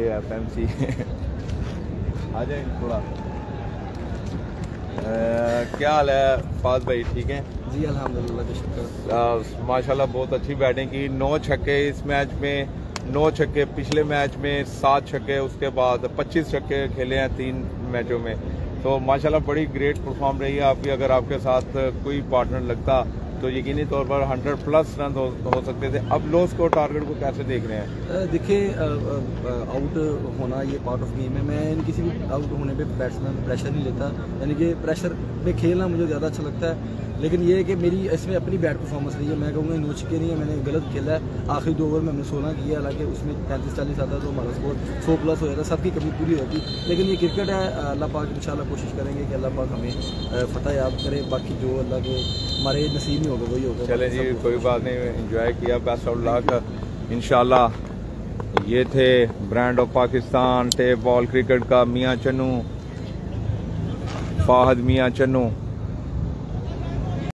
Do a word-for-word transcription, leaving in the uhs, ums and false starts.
ये एफएमसी आ जाए थोड़ा। क्या हाल है फहद भाई, ठीक है जी? अल्हम्दुलिल्लाह माशाल्लाह बहुत अच्छी बैटिंग की, नौ छक्के इस मैच में, नौ छक्के पिछले मैच में, सात छक्के, उसके बाद पच्चीस छक्के खेले हैं तीन मैचों में। तो माशाल्लाह बड़ी ग्रेट परफॉर्म रही है आपकी। अगर आपके साथ कोई पार्टनर लगता तो यकीनी तौर पर हंड्रेड प्लस रन हो, हो सकते थे। अब लो स्कोर टारगेट को कैसे देख रहे हैं? देखिए आउट होना ये पार्ट ऑफ गेम है, मैं किसी भी आउट होने पे बैट्समैन प्रेशर नहीं लेता, यानी कि प्रेशर पे खेलना मुझे ज़्यादा अच्छा लगता है। लेकिन ये है कि मेरी इसमें अपनी बैड परफॉर्मेंस रही है, मैं कहूँगा नो छक्के नहीं है, मैंने गलत खेला है। आखिरी दो ओवर में हमने सोलह किया, हालांकि उसमें पैंतीस चालीस आता तो हमारा स्कोर सौ प्लस हो जाता, सबकी कमी पूरी होती। लेकिन ये क्रिकेट है, अल्लाह पाक इंशाल्लाह कोशिश करेंगे कि अल्लाह पाक हमें फतह याद करे, बाकी जो अल्लाह के हमारे नसीब में होगा वही होगा। चले जी, कोई बात नहीं, इन्जॉय किया, बेस्ट ऑफ लक इंशाल्लाह। ये थे brand of Pakistan tape ball cricket का मियाँ चन्नू, फाहद मियाँ चन्नू।